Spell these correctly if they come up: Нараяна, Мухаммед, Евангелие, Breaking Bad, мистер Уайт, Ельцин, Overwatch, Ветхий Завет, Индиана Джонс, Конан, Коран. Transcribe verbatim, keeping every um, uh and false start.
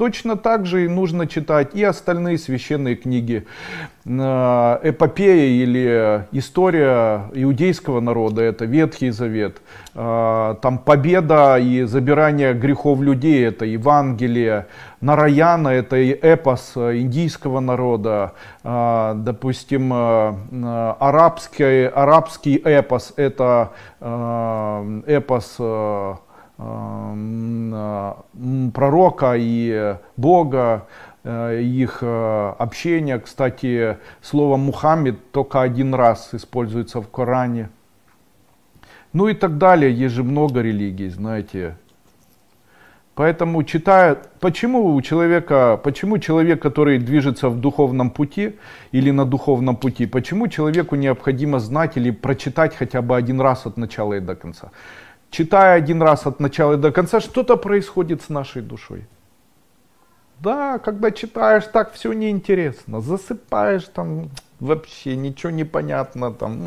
Точно так же и нужно читать и остальные священные книги. Эпопея или история иудейского народа — это Ветхий Завет. Там победа и забирание грехов людей — это Евангелие. Нараяна — это эпос индийского народа. Допустим, арабский, арабский эпос — это эпос пророка и Бога, их общение. Кстати, слово «Мухаммед» только один раз используется в Коране. Ну и так далее. Есть же много религий, знаете. Поэтому читают. Почему у человека, почему человек, который движется в духовном пути или на духовном пути, почему человеку необходимо знать или прочитать хотя бы один раз от начала и до конца? Читая один раз от начала до конца, что-то происходит с нашей душой. Да, когда читаешь, так все неинтересно. Засыпаешь, там вообще ничего не понятно. Там.